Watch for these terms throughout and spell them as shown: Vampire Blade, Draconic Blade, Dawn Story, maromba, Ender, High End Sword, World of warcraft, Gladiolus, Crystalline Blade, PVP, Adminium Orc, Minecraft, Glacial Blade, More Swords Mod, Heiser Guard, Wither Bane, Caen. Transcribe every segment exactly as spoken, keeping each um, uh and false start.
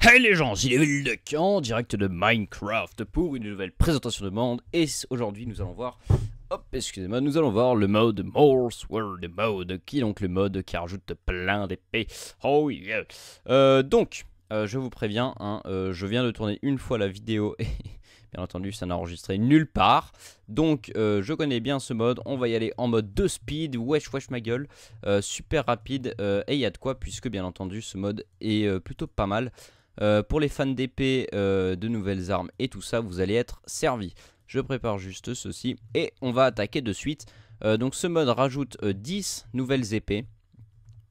Hey les gens, c'est Evil de Caen, en direct de Minecraft pour une nouvelle présentation de monde. Et aujourd'hui nous allons voir, hop excusez-moi, nous allons voir le mode More Swords Mod, qui est donc le mode qui rajoute plein d'épées. Oh yeah. euh, Donc, euh, je vous préviens, hein, euh, je viens de tourner une fois la vidéo et bien entendu ça n'a enregistré nulle part. Donc euh, je connais bien ce mode, on va y aller en mode deux speed, wesh wesh ma gueule, euh, super rapide euh, et il y a de quoi puisque bien entendu ce mode est euh, plutôt pas mal. Euh, pour les fans d'épée, euh, de nouvelles armes et tout ça, vous allez être servis. Je prépare juste ceci et on va attaquer de suite. euh, Donc ce mode rajoute euh, dix nouvelles épées,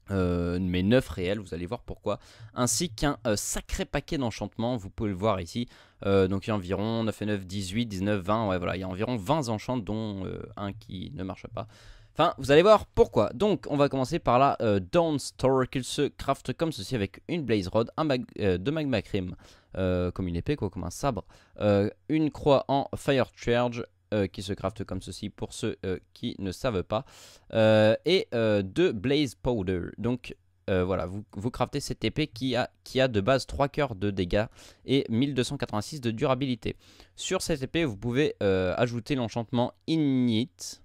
euh, mais neuf réelles, vous allez voir pourquoi. Ainsi qu'un euh, sacré paquet d'enchantements, vous pouvez le voir ici. euh, Donc il y a environ neuf et neuf, dix-huit, dix-neuf, vingt, ouais voilà, il y a environ vingt enchants dont euh, un qui ne marche pas. Enfin, vous allez voir pourquoi. Donc, on va commencer par la euh, Dawn Story, qu'il se crafte comme ceci avec une blaze rod, un mag euh, de magma cream, euh, comme une épée, quoi, comme un sabre, euh, une croix en fire charge, euh, qui se crafte comme ceci pour ceux euh, qui ne savent pas, euh, et euh, deux blaze powder. Donc, euh, voilà, vous, vous craftez cette épée qui a, qui a de base trois cœurs de dégâts et mille deux cent quatre-vingt-six de durabilité. Sur cette épée, vous pouvez euh, ajouter l'enchantement Ignit,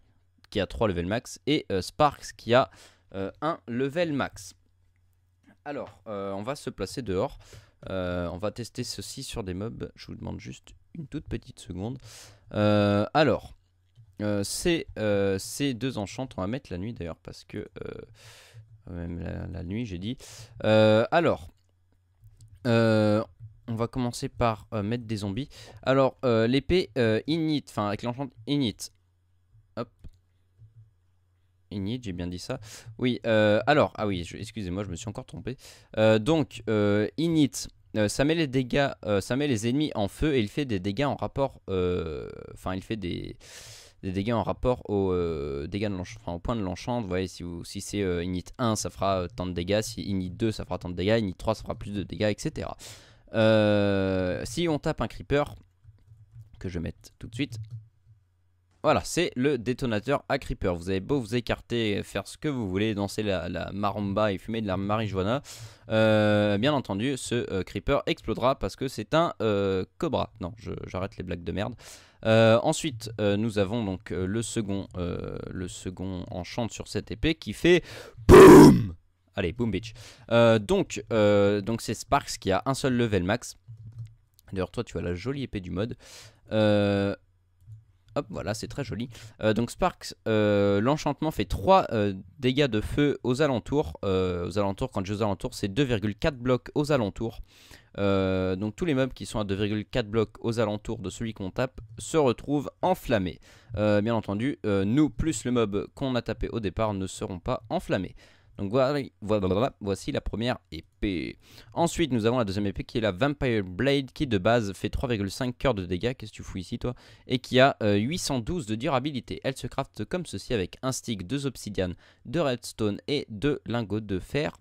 qui a trois level max, et euh, Sparks qui a euh, un level max. Alors euh, on va se placer dehors, euh, on va tester ceci sur des mobs. Je vous demande juste une toute petite seconde. euh, Alors euh, ces, euh, ces deux enchants, on va mettre la nuit d'ailleurs parce que euh, même la, la nuit j'ai dit. euh, Alors euh, on va commencer par euh, mettre des zombies. Alors euh, l'épée euh, Ignite, enfin avec l'enchant Ignite, j'ai bien dit ça, oui. euh, alors ah oui, excusez-moi, je me suis encore trompé. euh, donc euh, Ignit, euh, ça met les dégâts, euh, ça met les ennemis en feu et il fait des dégâts en rapport, enfin euh, il fait des, des dégâts en rapport aux euh, dégâts de l'enchant, enfin au point de l'enchant. Vous voyez, si, vous, si c'est euh, Ignit un, ça fera euh, tant de dégâts, si Ignit deux, ça fera tant de dégâts, Ignit trois, ça fera plus de dégâts, et cetera. Euh, si on tape un creeper, que je mette tout de suite. Voilà, c'est le détonateur à creeper. Vous avez beau vous écarter, faire ce que vous voulez, danser la, la maromba et fumer de la marijuana, euh, bien entendu, ce euh, creeper explosera parce que c'est un euh, cobra. Non, j'arrête les blagues de merde. Euh, ensuite, euh, nous avons donc euh, le second, euh, le second enchant sur cette épée qui fait boum. Allez, boum bitch. Euh, donc, euh, donc c'est Sparks qui a un seul level max. D'ailleurs, toi, tu as la jolie épée du mode. Euh... Hop, voilà, c'est très joli. Euh, donc Sparks, euh, l'enchantement fait trois euh, dégâts de feu aux alentours. Euh, aux alentours, quand je dis aux alentours, c'est deux virgule quatre blocs aux alentours. Euh, donc tous les mobs qui sont à deux virgule quatre blocs aux alentours de celui qu'on tape se retrouvent enflammés. Euh, bien entendu, euh, nous plus le mob qu'on a tapé au départ ne seront pas enflammés. Donc voilà, voilà, voici la première épée. Ensuite nous avons la deuxième épée qui est la Vampire Blade, qui de base fait trois virgule cinq cœurs de dégâts. Qu'est-ce que tu fous ici toi? Et qui a euh, huit cent douze de durabilité. Elle se crafte comme ceci avec un stick, deux obsidianes, deux redstone et deux lingots de fer.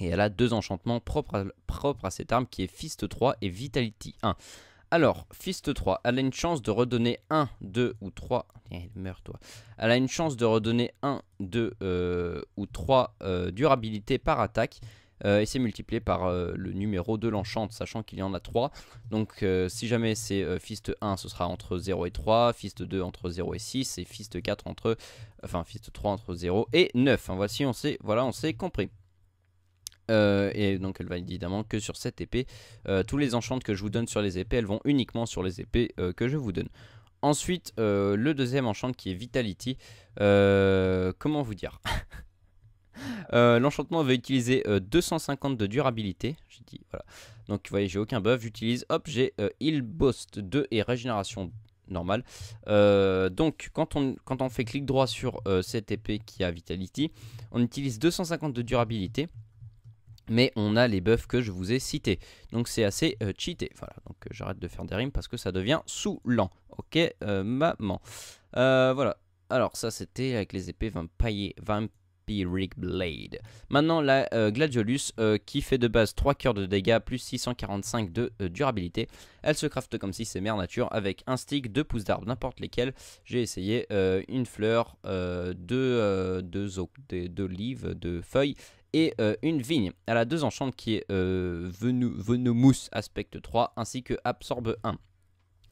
Et elle a deux enchantements propres à, propres à cette arme qui est Fist trois et Vitality un. Alors, Fist trois, elle a une chance de redonner un, deux ou trois... Eh, meurs toi. Elle a une chance de redonner un, deux euh, ou trois euh, durabilité par attaque. Euh, et c'est multiplié par euh, le numéro de l'enchant, sachant qu'il y en a trois. Donc, euh, si jamais c'est euh, Fist un, ce sera entre zéro et trois. Fist deux entre zéro et six. Et Fist quatre entre... Enfin, Fist trois entre zéro et neuf. Hein, voici, on s'est voilà, on s'est compris. Euh, et donc elle va évidemment que sur cette épée. euh, Tous les enchants que je vous donne sur les épées, elles vont uniquement sur les épées euh, que je vous donne. Ensuite euh, le deuxième enchant qui est Vitality, euh, comment vous dire, euh, l'enchantement va utiliser euh, deux cent cinquante de durabilité. J'ai dit voilà. Donc vous voyez, j'ai aucun buff, j'utilise, hop, j'ai euh, Heal Boost deux et Régénération normale. euh, Donc quand on, quand on fait clic droit sur euh, cette épée qui a Vitality, on utilise deux cent cinquante de durabilité, mais on a les buffs que je vous ai cités. Donc c'est assez euh, cheaté. Voilà, donc euh, j'arrête de faire des rimes parce que ça devient saoulant. Ok, euh, maman. Euh, voilà. Alors ça c'était avec les épées Vampire, Vampire Vampiric Blade. Maintenant la euh, Gladiolus euh, qui fait de base trois cœurs de dégâts plus six cent quarante-cinq de euh, durabilité. Elle se crafte comme si c'est mère nature avec un stick, deux pousses d'arbre, n'importe lesquelles. J'ai essayé euh, une fleur, euh, deux, euh, deux, deux, deux olives, deux feuilles et euh, une vigne. Elle a deux enchantes qui est euh, Venomous Aspect trois ainsi que Absorbe un.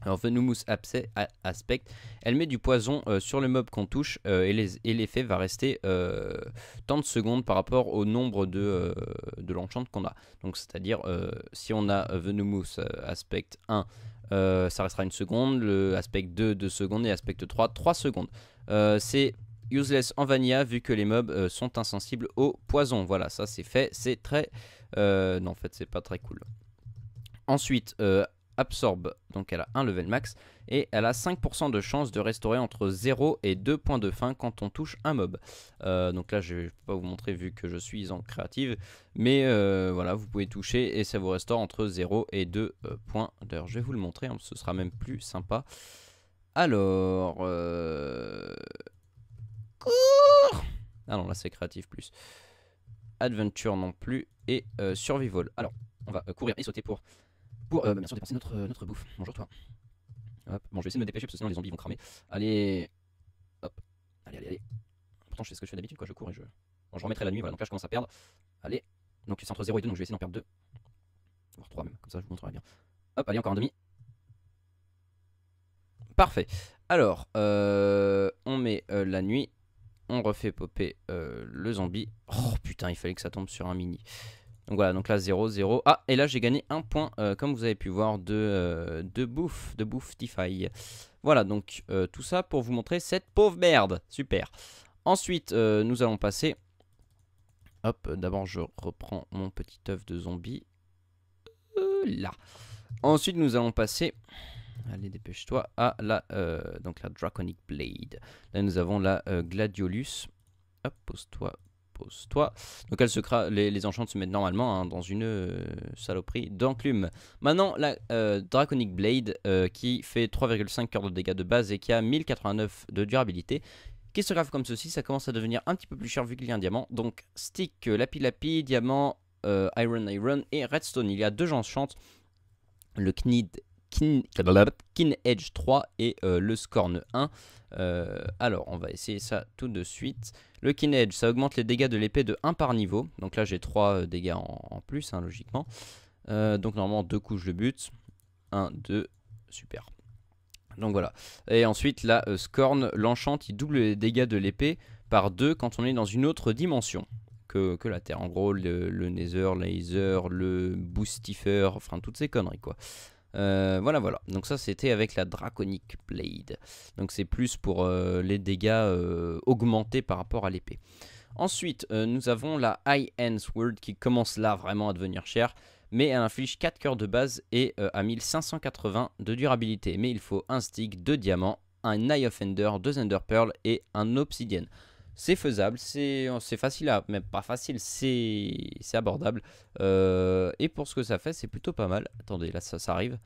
Alors Venomous Aspect, elle met du poison euh, sur le mob qu'on touche euh, et l'effet va rester euh, tant de secondes par rapport au nombre de, euh, de l'enchant qu'on a. Donc c'est à dire euh, si on a Venomous Aspect un, euh, ça restera une seconde, le Aspect deux, deux secondes et Aspect trois, trois secondes. Euh, c'est useless en vanilla vu que les mobs euh, sont insensibles au poison. Voilà, ça c'est fait, c'est très... Euh, non en fait c'est pas très cool. Ensuite... Euh, Absorbe, donc elle a un level max et elle a cinq pour cent de chance de restaurer entre zéro et deux points de faim quand on touche un mob. Euh, donc là je ne peux pas vous montrer vu que je suis en créative, mais euh, voilà, vous pouvez toucher et ça vous restaure entre zéro et deux euh, points d'heure. Je vais vous le montrer, hein, ce sera même plus sympa. Alors euh... cours, ah non là c'est créative plus adventure non plus et euh, survival. Alors on va euh, courir et sauter pour Pour, euh, bien sûr, dépenser notre, euh, notre bouffe. Bonjour toi. Hop. Bon, je vais essayer de me dépêcher parce que sinon les zombies vont cramer. Allez. Hop. Allez, allez, allez. Pourtant, je fais ce que je fais d'habitude, quoi. Je cours et je. Bon, je remettrai la nuit, voilà. Donc là, je commence à perdre. Allez. Donc, c'est entre zéro et deux, donc je vais essayer d'en perdre deux. Voire trois même. Comme ça, je vous montrerai bien. Hop, allez, encore un demi. Parfait. Alors, euh, on met euh, la nuit. On refait popper euh, le zombie. Oh putain, il fallait que ça tombe sur un mini. Donc voilà, donc là zéro, zéro. Ah, et là j'ai gagné un point, euh, comme vous avez pu voir, de, euh, de bouffe, de bouffe Tify. Voilà, donc euh, tout ça pour vous montrer cette pauvre merde. Super. Ensuite, euh, nous allons passer. Hop, d'abord je reprends mon petit œuf de zombie. Euh, là. Ensuite, nous allons passer. Allez, dépêche-toi. À la, euh, donc la Draconic Blade. Là, nous avons la euh, Gladiolus. Hop, pose-toi. Toi. Donc elle se cra les, les enchantes se mettent normalement hein, dans une euh, saloperie d'enclume. Maintenant la euh, Draconic Blade euh, qui fait trois virgule cinq cœurs de dégâts de base et qui a mille quatre-vingt-neuf de durabilité, qui se grave comme ceci. Ça commence à devenir un petit peu plus cher vu qu'il y a un diamant. Donc stick, euh, lapi lapi, diamant, euh, iron iron et redstone. Il y a deux enchantes, le Knid Kin Edge trois et euh, le Scorn un. Euh, alors on va essayer ça tout de suite. Le Kin Edge, ça augmente les dégâts de l'épée de un par niveau. Donc là j'ai trois dégâts en, en plus hein, logiquement. euh, Donc normalement deux coups je le bute. Un, deux, super. Donc voilà. Et ensuite la euh, Scorn, l'enchante, il double les dégâts de l'épée par deux quand on est dans une autre dimension Que, que la terre. En gros le, le Nether, laser, le Boostifer, enfin toutes ces conneries quoi. Euh, voilà voilà, donc ça c'était avec la Draconic Blade. Donc c'est plus pour euh, les dégâts euh, augmentés par rapport à l'épée. Ensuite euh, nous avons la High End Sword qui commence là vraiment à devenir chère. Mais elle inflige quatre cœurs de base et euh, à mille cinq cent quatre-vingts de durabilité. Mais il faut un stick, deux diamants, un Eye of Ender, deux Ender Pearl et un Obsidian. C'est faisable, c'est facile à... Même pas facile, c'est abordable. Euh, et pour ce que ça fait, c'est plutôt pas mal. Attendez, là, ça, ça arrive.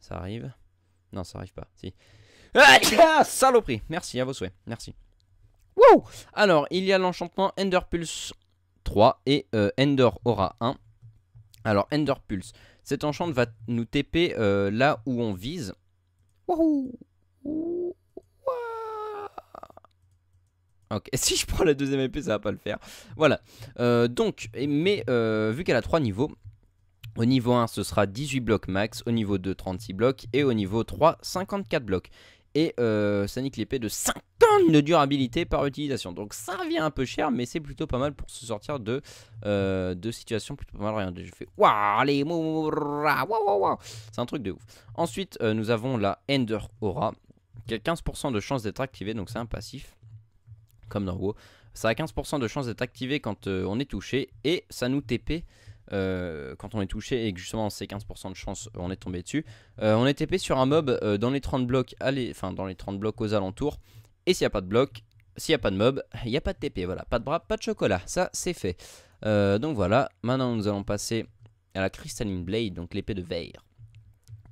Ça arrive. Non, ça arrive pas. Si. Ah, saloperie. Merci, à vos souhaits. Merci. Wow. Alors, il y a l'enchantement Ender Pulse trois et euh, Ender Aura un. Alors, Ender Pulse. Cet enchant va nous T P euh, là où on vise. Wouhou. Ok, si je prends la deuxième épée, ça va pas le faire. Voilà. Euh, donc, mais euh, vu qu'elle a trois niveaux, au niveau un, ce sera dix-huit blocs max. Au niveau deux, trente-six blocs. Et au niveau trois, cinquante-quatre blocs. Et euh, ça nique l'épée de cinquante de durabilité par utilisation. Donc, ça revient un peu cher, mais c'est plutôt pas mal pour se sortir de, euh, de situations plutôt pas mal. Regardez, je fais waouh, les mots. C'est un truc de ouf. Ensuite, euh, nous avons la Ender Aura qui a quinze pour cent de chance d'être activée. Donc, c'est un passif. Comme dans WoW, ça a quinze pour cent de chance d'être activé quand euh, on est touché et ça nous T P euh, quand on est touché et que justement c'est quinze pour cent de chance on est tombé dessus. Euh, on est T P sur un mob euh, dans les trente blocs, allez, enfin dans les trente blocs aux alentours. Et s'il n'y a pas de bloc, s'il n'y a pas de mob, il n'y a pas de T P. Voilà, pas de bras, pas de chocolat, ça c'est fait. Euh, donc voilà, maintenant nous allons passer à la Crystalline Blade, donc l'épée de verre,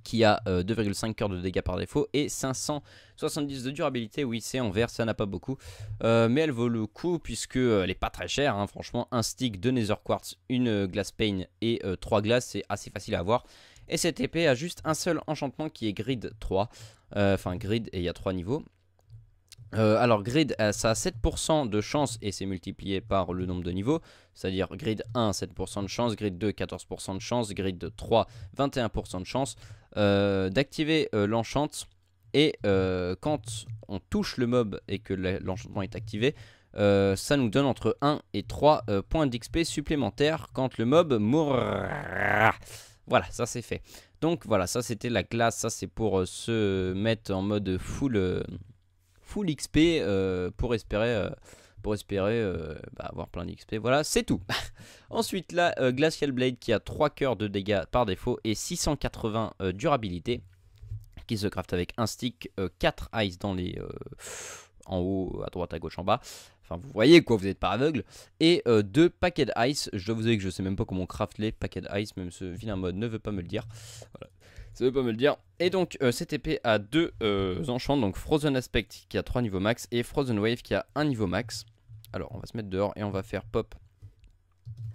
qui a euh, deux virgule cinq cœurs de dégâts par défaut et cinq cent soixante-dix de durabilité. Oui, c'est en vert, ça n'a pas beaucoup, euh, mais elle vaut le coup puisque elle est pas très chère, hein. Franchement, un stick de Nether Quartz, une euh, glace pain et euh, trois glaces, c'est assez facile à avoir. Et cette épée a juste un seul enchantement qui est grid trois, enfin euh, grid, et il y a trois niveaux. Euh, alors grid, ça a sept pour cent de chance et c'est multiplié par le nombre de niveaux, c'est-à-dire grid un, sept pour cent de chance, grid deux, quatorze pour cent de chance, grid trois, vingt et un pour cent de chance euh, d'activer euh, l'enchant. Et euh, quand on touche le mob et que l'enchantement est activé, euh, ça nous donne entre un et trois euh, points d'X P supplémentaires quand le mob mourra. Voilà, ça c'est fait. Donc voilà, ça c'était la glace, ça c'est pour euh, se mettre en mode full... Euh, full X P euh, pour espérer, euh, pour espérer euh, bah, avoir plein d'X P. Voilà, c'est tout. Ensuite, la euh, Glacial Blade qui a trois cœurs de dégâts par défaut et six cent quatre-vingts euh, durabilité, qui se craft avec un stick, euh, quatre ice dans les, euh, en haut, à droite, à gauche, en bas. Enfin, vous voyez quoi, vous n'êtes pas aveugle. Et euh, deux paquets d'ice. Je dois vous dire que je sais même pas comment on craft les paquets d'ice, même ce vilain mode ne veut pas me le dire. Voilà. Ça veut pas me le dire. Et donc euh, cette épée a deux euh, enchants, donc Frozen Aspect qui a trois niveaux max et Frozen Wave qui a un niveau max. Alors on va se mettre dehors et on va faire pop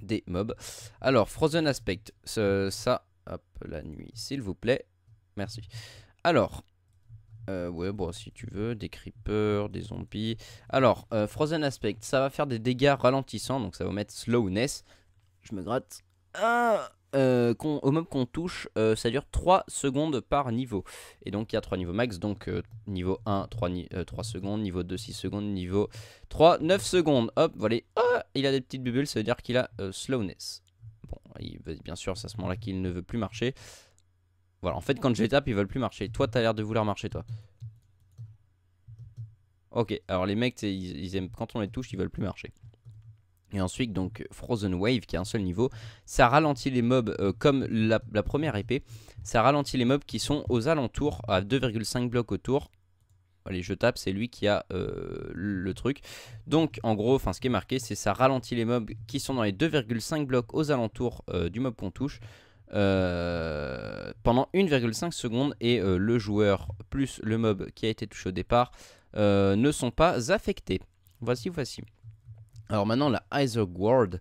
des mobs. Alors Frozen Aspect, ce, ça, hop, la nuit s'il vous plaît, merci. Alors, euh, ouais bon si tu veux, des creepers, des zombies. Alors euh, Frozen Aspect, ça va faire des dégâts ralentissants, donc ça va mettre slowness. Je me gratte. Ah Euh, au mob qu'on touche, euh, ça dure trois secondes par niveau. Et donc il y a trois niveaux max. Donc euh, niveau un, trois, ni euh, trois secondes. Niveau deux, six secondes. Niveau trois, neuf secondes. Hop, voilà. Ah, il a des petites bulles, ça veut dire qu'il a euh, slowness. Bon, il veut, bien sûr, c'est à ce moment-là qu'il ne veut plus marcher. Voilà, en fait, quand je les tape, ils veulent plus marcher. Toi, t'as l'air de vouloir marcher, toi. Ok, alors les mecs, ils, ils aiment, quand on les touche, ils veulent plus marcher. Et ensuite donc Frozen Wave qui a un seul niveau, ça ralentit les mobs euh, comme la, la première épée, ça ralentit les mobs qui sont aux alentours, à deux virgule cinq blocs autour. Allez, je tape, c'est lui qui a euh, le truc. Donc en gros, enfin ce qui est marqué, c'est ça ralentit les mobs qui sont dans les deux virgule cinq blocs aux alentours euh, du mob qu'on touche euh, pendant un virgule cinq secondes et euh, le joueur plus le mob qui a été touché au départ euh, ne sont pas affectés. Voici, voici. Alors maintenant la Heiser Guard,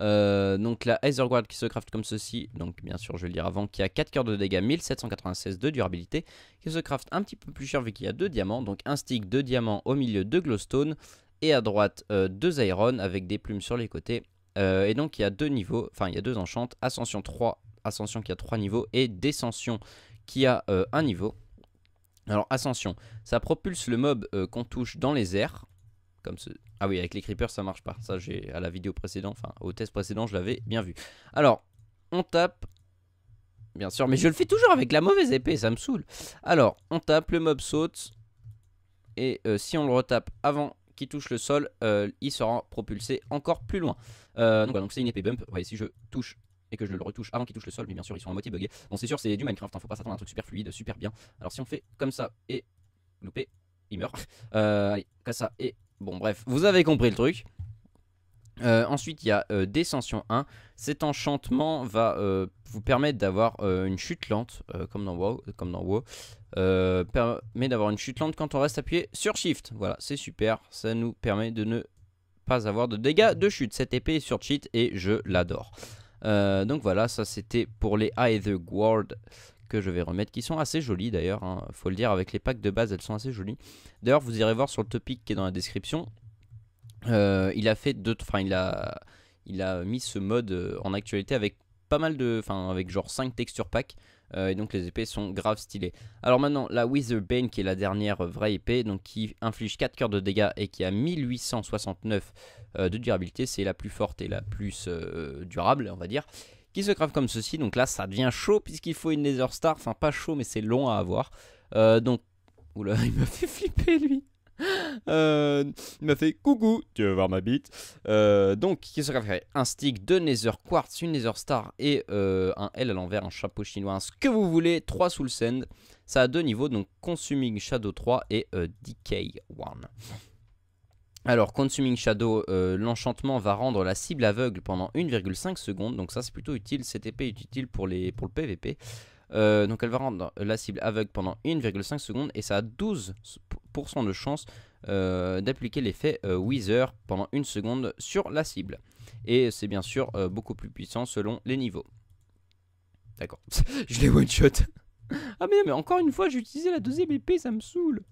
euh, donc la Heiser Guard qui se craft comme ceci, donc bien sûr je vais le dire avant, qui a quatre cœurs de dégâts, mille sept cent quatre-vingt-seize de durabilité, qui se craft un petit peu plus cher vu qu'il y a deux diamants, donc un stick de diamants au milieu de glowstone et à droite euh, deux iron avec des plumes sur les côtés, euh, et donc il y a deux niveaux, enfin il y a deux enchantes, ascension trois, ascension qui a trois niveaux et descension qui a euh, un niveau. Alors ascension, ça propulse le mob euh, qu'on touche dans les airs. Comme ce... Ah oui, avec les creepers ça marche pas. Ça j'ai à la vidéo précédente, enfin au test précédent je l'avais bien vu. Alors on tape, bien sûr, mais je le fais toujours avec la mauvaise épée, ça me saoule. Alors on tape, le mob saute. Et euh, si on le retape avant qu'il touche le sol, euh, il sera propulsé encore plus loin. euh, Donc voilà, donc c'est une épée bump, ouais, si je touche et que je le retouche avant qu'il touche le sol, mais bien sûr ils sont à moitié buggés. Bon c'est sûr c'est du Minecraft, hein, faut pas s'attendre à un truc super fluide, super bien. Alors si on fait comme ça et loupé, il meurt. euh, Allez, comme ça et... Bon bref, vous avez compris le truc. Euh, ensuite il y a euh, Descension un. Cet enchantement va euh, vous permettre d'avoir euh, une chute lente, euh, comme dans WoW, comme dans WoW. Euh, permet d'avoir une chute lente quand on reste appuyé sur Shift. Voilà, c'est super, ça nous permet de ne pas avoir de dégâts de chute. Cette épée est sur cheat et je l'adore. Euh, donc voilà, ça c'était pour les Heiser Guard que je vais remettre, qui sont assez jolies d'ailleurs, hein, faut le dire, avec les packs de base elles sont assez jolies. D'ailleurs vous irez voir sur le topic qui est dans la description, euh, il a fait deux, enfin il a, il a mis ce mode en actualité avec pas mal de, enfin avec genre cinq textures packs, euh, et donc les épées sont grave stylées. Alors maintenant la Wither Bane qui est la dernière vraie épée, donc qui inflige quatre cœurs de dégâts et qui a mille huit cent soixante-neuf euh, de durabilité, c'est la plus forte et la plus euh, durable on va dire. Qui se craft comme ceci, donc là ça devient chaud puisqu'il faut une Nether Star, enfin pas chaud mais c'est long à avoir. Euh, donc, oula il m'a fait flipper lui, euh, il m'a fait coucou, tu veux voir ma bite. euh, Donc qui se craft un stick, deux Nether Quartz, une Nether Star et euh, un L à l'envers, un chapeau chinois, un ce que vous voulez, trois Soul Sand. Ça a deux niveaux, donc Consuming Shadow trois et euh, Decay un. Alors Consuming Shadow, euh, l'enchantement va rendre la cible aveugle pendant un virgule cinq secondes, donc ça c'est plutôt utile, cette épée est utile pour, les, pour le P V P. Euh, donc elle va rendre la cible aveugle pendant un virgule cinq secondes et ça a douze pour cent de chance euh, d'appliquer l'effet euh, Wither pendant une seconde sur la cible. Et c'est bien sûr euh, beaucoup plus puissant selon les niveaux. D'accord, je l'ai one-shot. Ah mais, mais encore une fois j'ai utilisé la deuxième épée, ça me saoule.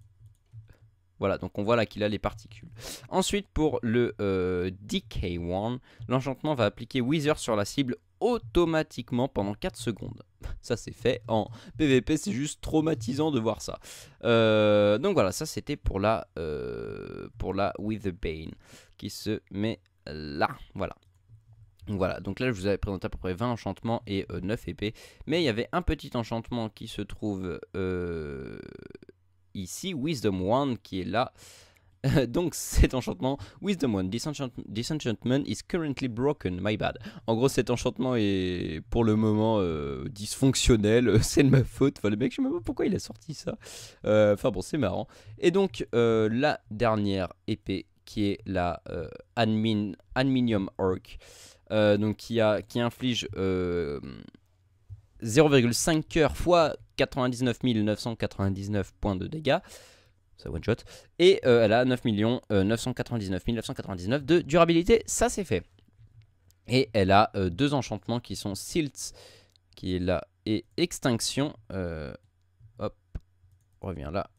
Voilà, donc on voit là qu'il a les particules. Ensuite pour le euh, D K un, l'enchantement va appliquer Wither sur la cible automatiquement pendant quatre secondes. Ça c'est fait en P V P, c'est juste traumatisant de voir ça. euh, Donc voilà, ça c'était pour la euh, pour la Wither Bane qui se met là, voilà. Voilà, donc là je vous avais présenté à peu près vingt enchantements et euh, neuf épées. Mais il y avait un petit enchantement qui se trouve euh, ici, Wisdom un, qui est là. Donc cet enchantement, Wisdom un, disenchant, Disenchantment is currently broken, my bad. En gros cet enchantement est pour le moment euh, dysfonctionnel, c'est de ma faute. Enfin le mec, je sais même pas pourquoi il a sorti ça. Euh, enfin bon, c'est marrant. Et donc euh, la dernière épée qui est la euh, Admin, Adminium Orc. Euh, donc qui, a, qui inflige euh, zéro virgule cinq cœurs fois quatre-vingt-dix-neuf mille neuf cent quatre-vingt-dix-neuf points de dégâts. Ça one shot. Et euh, elle a neuf millions neuf cent quatre-vingt-dix-neuf mille neuf cent quatre-vingt-dix-neuf de durabilité. Ça c'est fait. Et elle a euh, deux enchantements qui sont Silt, qui est là, et Extinction. Euh, hop, on revient là.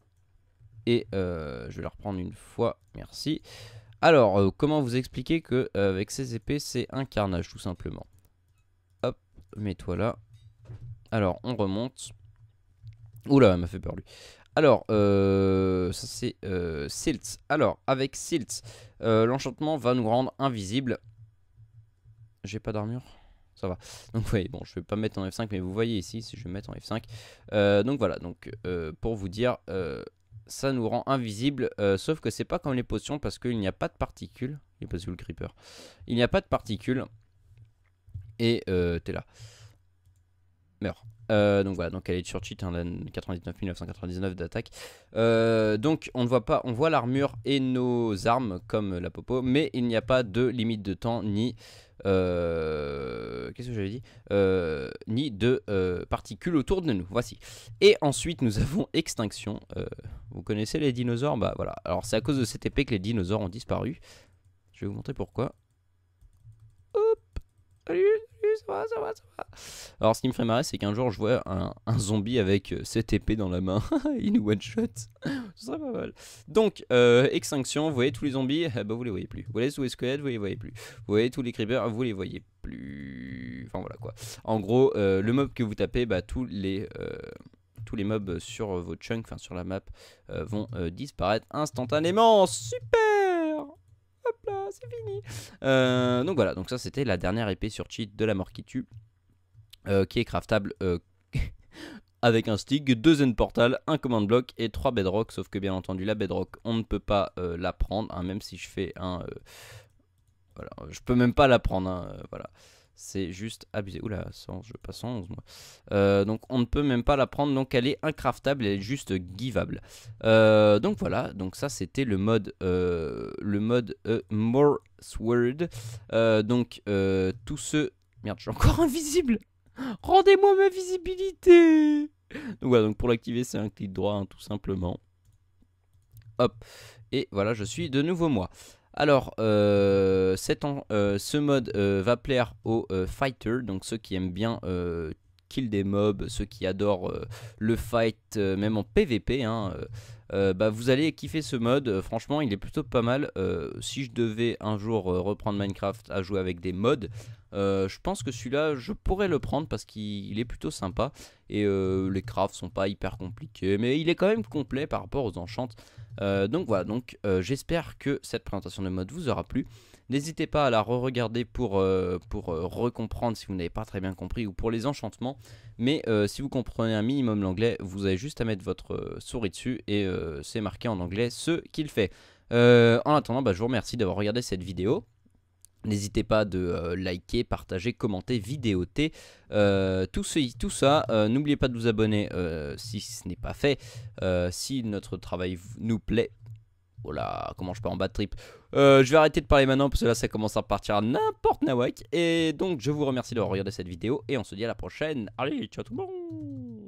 Et euh, je vais la reprendre une fois. Merci. Alors, euh, comment vous expliquer que euh, avec ces épées, c'est un carnage, tout simplement. Hop, mets-toi là. Alors, on remonte. Oula, elle m'a fait peur, lui. Alors, euh, ça c'est euh, Silt. Alors, avec Silt, euh, l'enchantement va nous rendre invisible. J'ai pas d'armure. Ça va. Donc, vous voyez, bon, je vais pas mettre en F cinq, mais vous voyez ici, si je vais mettre en F cinq. Euh, donc, voilà, donc euh, pour vous dire... Euh, ça nous rend invisible, euh, sauf que c'est pas comme les potions parce qu'il n'y a pas de particules. Les potions creeper. Il n'y a pas de particules. Et euh, t'es là. Meurs. Euh, donc voilà, donc elle est sur cheat, hein, quatre-vingt-dix-neuf mille neuf cent quatre-vingt-dix-neuf d'attaque. Euh, donc on ne voit pas, on voit l'armure et nos armes comme la popo, mais il n'y a pas de limite de temps ni euh, qu'est-ce que j'avais dit euh, ni de euh, particules autour de nous. Voici. Et ensuite nous avons extinction. Euh, vous connaissez les dinosaures, bah voilà. Alors c'est à cause de cette épée que les dinosaures ont disparu. Je vais vous montrer pourquoi. Hop. Salut. Ça va, ça va, ça va. Alors ce qui me ferait marrer c'est qu'un jour je vois un, un zombie avec euh, cette épée dans la main. Il nous one shot. Ce serait pas mal. Donc euh, extinction, vous voyez tous les zombies, eh ben, vous les voyez plus. Vous voyez tous les squelettes, vous les voyez plus. Vous voyez tous les creepers, vous les voyez plus. Enfin voilà quoi. En gros euh, le mob que vous tapez, bah, tous les euh, tous les mobs sur euh, vos chunks, enfin sur la map euh, vont euh, disparaître instantanément. Super. Hop là, c'est fini. euh, Donc voilà, donc ça c'était la dernière épée sur cheat de la mort qui tue, euh, qui est craftable euh, avec un stick, deux end portal, un command block et trois bedrock. Sauf que bien entendu la bedrock on ne peut pas euh, la prendre, hein, même si je fais un... Euh, voilà, je peux même pas la prendre, hein, euh, voilà. C'est juste abusé. Oula, cent, je passe en onze moi. Euh, donc on ne peut même pas la prendre. Donc elle est incraftable, elle est juste giveable. Euh, donc voilà, donc ça c'était le mode, euh, le mode euh, More Sword. Euh, donc euh, tous ceux... Merde, je suis encore invisible. Rendez-moi ma visibilité. Donc voilà, donc pour l'activer c'est un clic droit, hein, tout simplement. Hop. Et voilà, je suis de nouveau moi. Alors, euh, cet en, euh, ce mode euh, va plaire aux euh, fighters, donc ceux qui aiment bien euh, kill des mobs, ceux qui adorent euh, le fight, euh, même en P V P, hein, euh, euh, bah vous allez kiffer ce mode, euh, franchement il est plutôt pas mal. Euh, si je devais un jour euh, reprendre Minecraft à jouer avec des mods, euh, je pense que celui-là je pourrais le prendre parce qu'il est plutôt sympa. Et euh, les crafts sont pas hyper compliqués, mais il est quand même complet par rapport aux enchants. Euh, donc voilà, donc euh, j'espère que cette présentation de mode vous aura plu. N'hésitez pas à la re-regarder pour, euh, pour euh, recomprendre si vous n'avez pas très bien compris ou pour les enchantements. Mais euh, si vous comprenez un minimum l'anglais, vous avez juste à mettre votre euh, souris dessus et euh, c'est marqué en anglais ce qu'il fait. Euh, en attendant, bah, je vous remercie d'avoir regardé cette vidéo. N'hésitez pas de euh, liker, partager, commenter, vidéoter, euh, tout, ce, tout ça. Euh, N'oubliez pas de vous abonner euh, si ce n'est pas fait, euh, si notre travail nous plaît. Oh là, comment je pars en bad trip. euh, Je vais arrêter de parler maintenant parce que là ça commence à partir à n'importe nawak. Et donc je vous remercie d'avoir regardé cette vidéo et on se dit à la prochaine. Allez, ciao tout le monde.